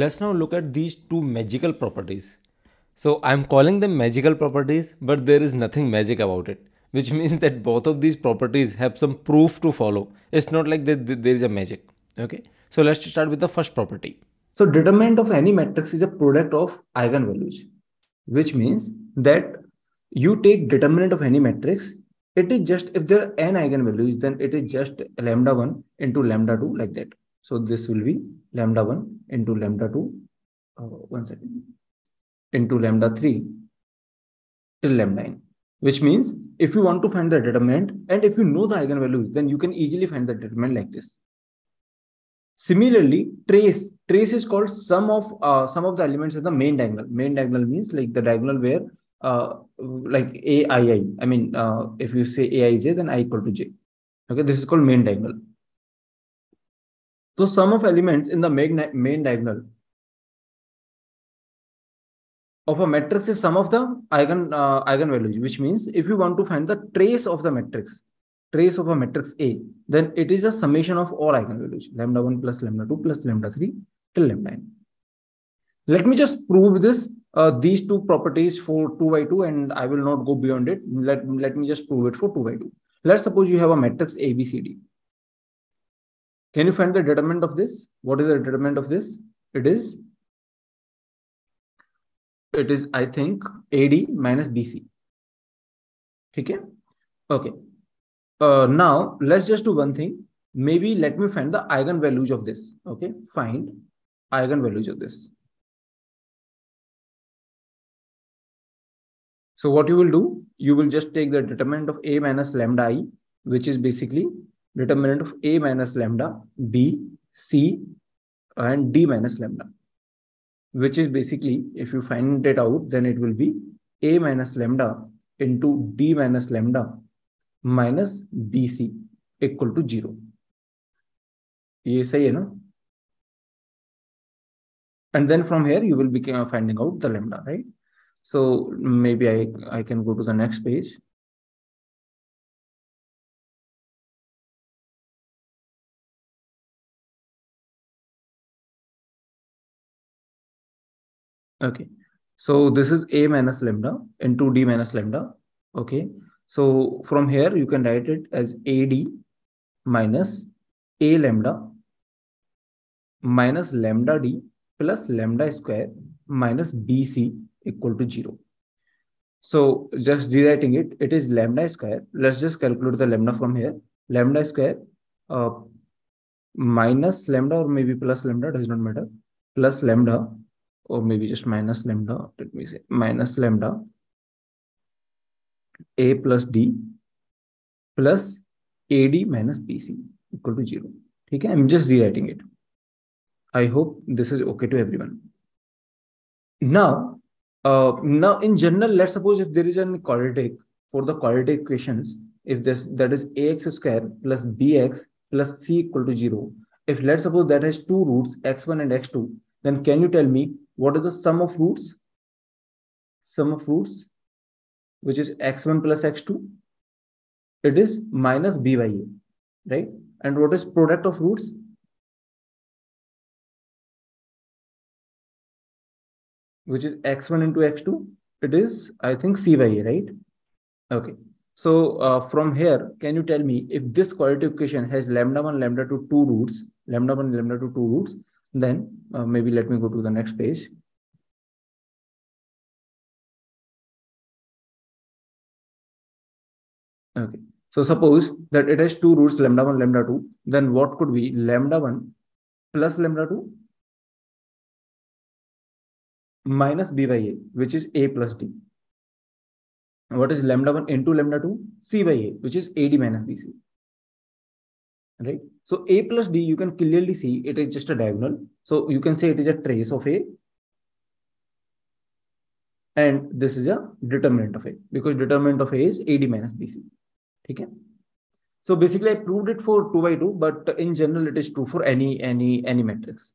let's now look at these two magical properties. So I'm calling them magical properties, but there is nothing magic about it, which means that both of these properties have some proof to follow. It's not like that there is a magic. Okay, so let's start with the first property. So determinant of any matrix is a product of eigenvalues, which means that you take determinant of any matrix, it is just, if there are n eigenvalues, then it is just lambda 1 into lambda 2 like that. So this will be lambda 1 into lambda 2, into lambda 3 till lambda n. Which means if you want to find the determinant and if you know the eigenvalues, then you can easily find the determinant like this. Similarly, trace is called sum of the elements of the main diagonal. Main diagonal means like the diagonal where like Aii. I mean, if you say Aij, then I equal to j. Okay, this is called main diagonal. So sum of elements in the main diagonal of a matrix is sum of the eigenvalues, which means if you want to find the trace of the matrix, trace of a matrix A, then it is a summation of all eigenvalues, lambda 1 plus lambda 2 plus lambda 3 till lambda n. Let me just prove this, these two properties for 2 by 2, and I will not go beyond it. Let me just prove it for 2 by 2. Let's suppose you have a matrix A, B, C, D. Can you find the determinant of this? What is the determinant of this? It is, I think, AD minus BC. Okay. Now let's just do one thing. Maybe let me find the eigenvalues of this. Okay. Find eigenvalues of this. So what you will do, you will just take the determinant of A minus lambda I, which is basically determinant of A minus lambda B, C, and D minus lambda, which is basically, if you find it out, then it will be A minus lambda into D minus lambda minus BC equal to 0. Ye sahi hai na? And then from here, you will be finding out the lambda, right? So maybe I can go to the next page. Okay, so this is A minus lambda into D minus lambda. Okay, so from here you can write it as AD minus A lambda minus lambda D plus lambda square minus BC equal to 0. So just rewriting it, it is lambda square. Let's just calculate the lambda from here. Lambda square minus lambda, or maybe plus lambda, does not matter, plus lambda, or maybe just minus lambda, let me say, minus lambda A plus D plus AD minus BC equal to 0. Okay, I'm just rewriting it. I hope this is okay to everyone. Now, in general, let's suppose if there is an quadratic, for the quadratic equations, if this, that is AX square plus BX plus C equal to 0, if let's suppose that has two roots, x1 and x2, then can you tell me what is the sum of roots? Sum of roots, which is x1 plus x2. It is minus b by a, right? And what is product of roots? Which is x1 into x2. It is, I think, c by a, right? Okay. So from here, can you tell me if this quadratic equation has lambda 1, lambda 2, two roots, lambda 1, lambda 2, two roots, then maybe let me go to the next page. Okay, so suppose that it has two roots, lambda 1, lambda 2, then what could be lambda 1 plus lambda 2 minus b by a, which is a plus d. What is lambda 1 into lambda 2? C by a, which is ad minus bc. Right? So A plus D, you can clearly see it is just a diagonal. So you can say it is a trace of A. And this is a determinant of A, because determinant of A is AD minus BC. Okay? So basically I proved it for 2 by 2, but in general it is true for any matrix.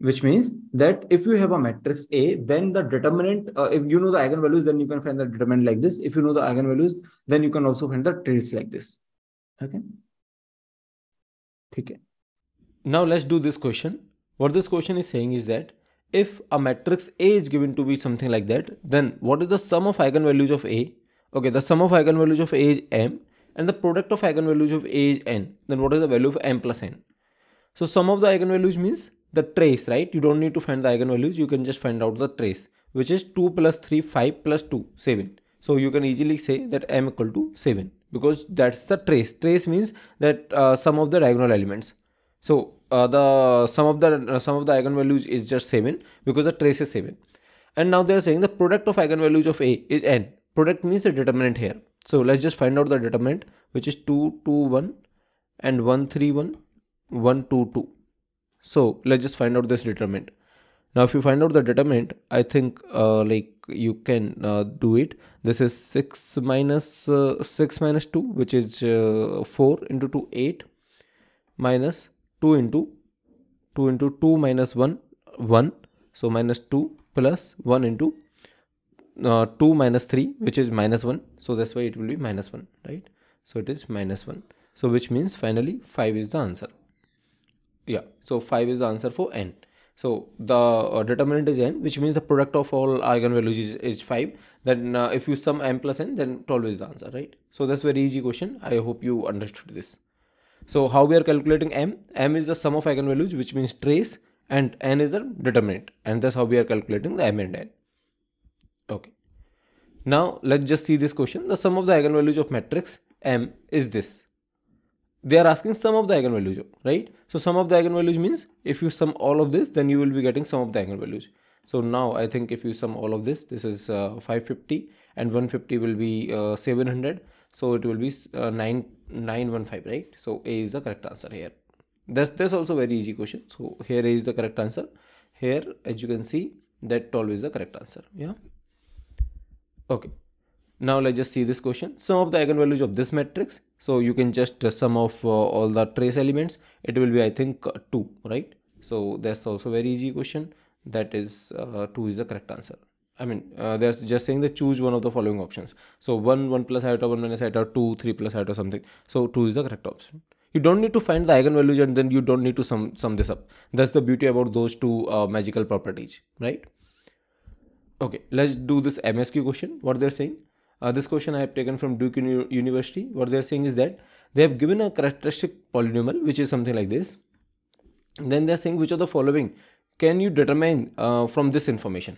Which means that if you have a matrix A, then the determinant, if you know the eigenvalues, then you can find the determinant like this. If you know the eigenvalues, then you can also find the trace like this. Okay. Now let's do this question. What this question is saying is that if a matrix A is given to be something like that, then what is the sum of eigenvalues of A? Okay, the sum of eigenvalues of A is m and the product of eigenvalues of A is n. Then what is the value of m plus n? So sum of the eigenvalues means the trace, right? You don't need to find the eigenvalues, you can just find out the trace, which is 2 plus 3, 5 plus 2, 7. So you can easily say that m equal to 7 because that's the trace. Trace means that sum of the diagonal elements. So the sum of the eigenvalues is just 7 because the trace is 7. And now they are saying the product of eigenvalues of A is n. Product means the determinant here. So let's just find out the determinant, which is 2, 2, 1 and 1, 3, 1, 1, 2, 2. So let's just find out this determinant. Now if you find out the determinant, I think like you can do it. This is 6 minus 2, which is 4 into 2, 8 minus 2 into 2 minus 1, 1. So minus 2 plus 1 into 2 minus 3, which is minus 1. So that's why it will be minus 1, right? So it is minus 1. So which means finally 5 is the answer. Yeah, so 5 is the answer for n. So the determinant is n, which means the product of all eigenvalues is 5. Then if you sum m plus n, then 12 is the answer, right? So that's very easy question. I hope you understood this. So how we are calculating m? M is the sum of eigenvalues, which means trace, and n is the determinant. And that's how we are calculating the m and n. Okay. Now let's just see this question. The sum of the eigenvalues of matrix M is this. They are asking sum of the eigenvalues, right? So sum of the eigenvalues means if you sum all of this, then you will be getting sum of the eigenvalues. So now I think if you sum all of this, this is 550 and 150 will be 700. So it will be 915, right? So A is the correct answer here. That's also very easy question. So here A is the correct answer. Here, as you can see, that 12 is the correct answer. Yeah. Okay. Now let's just see this question. Sum of the eigenvalues of this matrix. So you can just sum of all the trace elements. It will be, I think, 2, right? So that's also very easy question. That is 2 is the correct answer. I mean, they're just saying that choose one of the following options. So 1 plus iota, 1 minus iota, 2, 3 plus iota, something. So 2 is the correct option. You don't need to find the eigenvalues and then you don't need to sum this up. That's the beauty about those two magical properties, right? Okay, let's do this MSQ question. What they're saying? This question I have taken from Duke University. What they are saying is that they have given a characteristic polynomial, which is something like this. And then they are saying which of the following can you determine from this information?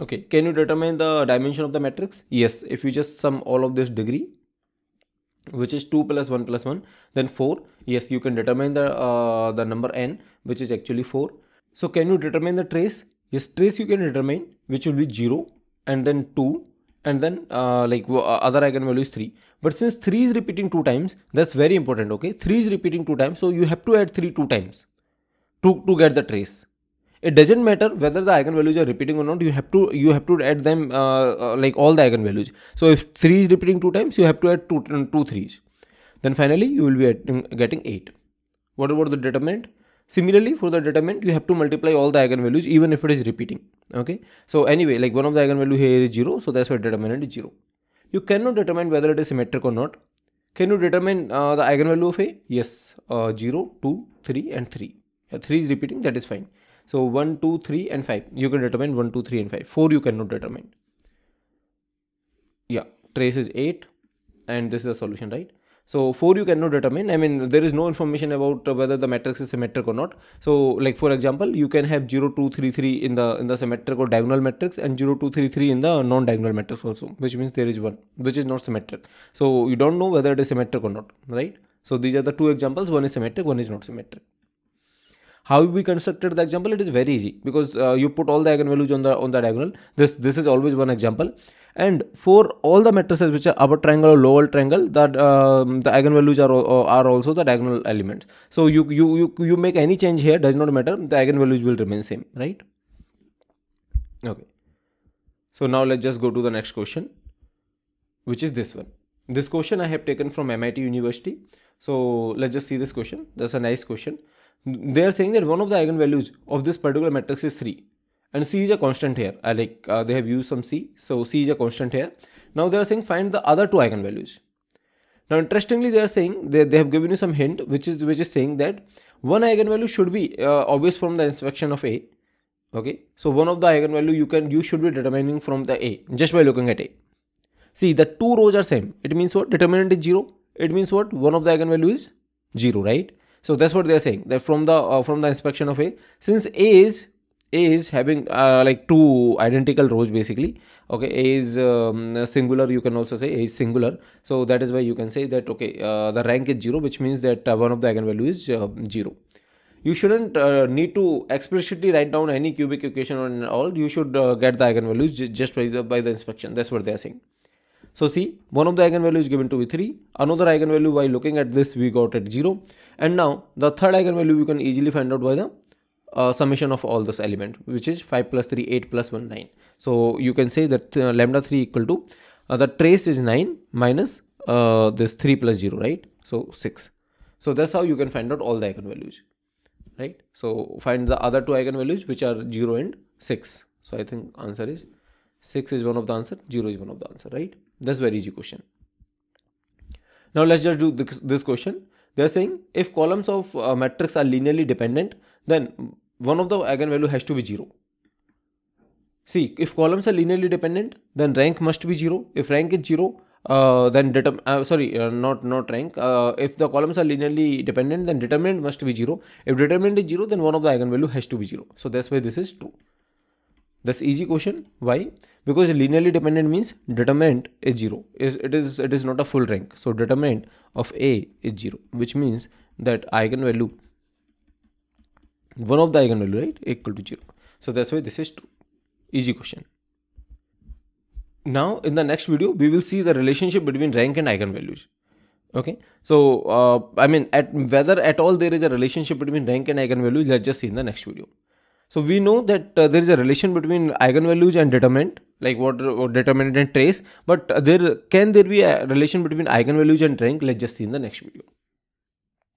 Okay, can you determine the dimension of the matrix? Yes, if you just sum all of this degree, which is 2 plus 1, then 4. Yes, you can determine the number n, which is actually 4. So can you determine the trace? Yes, trace you can determine, which will be 0 and then 2. And then other eigenvalue is 3. But since 3 is repeating 2 times, that's very important, okay? 3 is repeating 2 times, so you have to add 3 2 times to get the trace. It doesn't matter whether the eigenvalues are repeating or not, you have to add them like all the eigenvalues. So if 3 is repeating 2 times, you have to add 2 3's. Then finally, you will be getting 8. What about the determinant? Similarly, for the determinant, you have to multiply all the eigenvalues even if it is repeating, okay? So anyway, like one of the eigenvalue here is 0, so that's why determinant is 0. You cannot determine whether it is symmetric or not. Can you determine the eigenvalue of A? Yes, 0, 2, 3 and 3. 3 is repeating, that is fine. So 1, 2, 3 and 5, you can determine 1, 2, 3 and 5. 4 you cannot determine. Yeah, trace is 8 and this is the solution, right? So 4 you cannot determine. I mean, there is no information about whether the matrix is symmetric or not. So like for example, you can have 0, 2, 3, 3 in the symmetric or diagonal matrix and 0, 2, 3, 3 in the non-diagonal matrix also, which means there is one which is not symmetric. So you don't know whether it is symmetric or not, right? So these are the two examples. One is symmetric, one is not symmetric. How we constructed the example? It is very easy because you put all the eigenvalues on the diagonal. This is always one example. And for all the matrices which are upper triangle or lower triangle, that the eigenvalues are also the diagonal elements. So you make any change here, does not matter. The eigenvalues will remain same, right? Okay. So now let's just go to the next question, which is this one. This question I have taken from MIT University. So let's just see this question. That's a nice question. They are saying that one of the eigenvalues of this particular matrix is 3 and C is a constant here. They have used some C, so C is a constant here. Now they are saying find the other two eigenvalues. Now interestingly, they are saying they have given you some hint, which is saying that One eigenvalue should be obvious from the inspection of A. Okay, so one of the eigenvalue you should be determining from the A just by looking at A. See, the two rows are same. It means what? Determinant is 0. It means what? One of the eigenvalue is 0, right? So that's what they are saying, that from the inspection of A, since A is having like two identical rows basically. Okay, A is singular, you can also say A is singular. So that is why you can say that okay, the rank is 0, which means that one of the eigenvalue is 0. You shouldn't need to explicitly write down any cubic equation and all. You should get the eigenvalues just by the inspection. That's what they are saying. So see, one of the eigenvalues is given to be 3, another eigenvalue by looking at this we got at 0, and now the third eigenvalue we can easily find out by the summation of all this element, which is 5 plus 3, 8 plus 1, 9. So you can say that lambda 3 equal to, the trace is 9 minus this 3 plus 0, right? So 6. So that's how you can find out all the eigenvalues, right? So find the other two eigenvalues which are 0 and 6. So I think answer is 6 is one of the answer, 0 is one of the answer, right? That's very easy question. Now let's just do this question. They are saying if columns of a matrix are linearly dependent, then one of the eigenvalue has to be 0. See, if columns are linearly dependent, then rank must be 0. If rank is 0, if the columns are linearly dependent, then determinant must be 0. If determinant is 0, then one of the eigenvalue has to be 0. So that's why this is true. That's easy question. Why? Because linearly dependent means determinant is 0. It is not a full rank. So determinant of A is 0, which means that eigenvalue, one of the eigenvalue, right, equal to 0. So that's why this is true. Easy question. Now in the next video we will see the relationship between rank and eigenvalues. Okay, so I mean whether at all there is a relationship between rank and eigenvalues, let's just see in the next video. So we know that there is a relation between eigenvalues and determinant, like what determinant and trace, but there be a relation between eigenvalues and rank? Let's just see in the next video.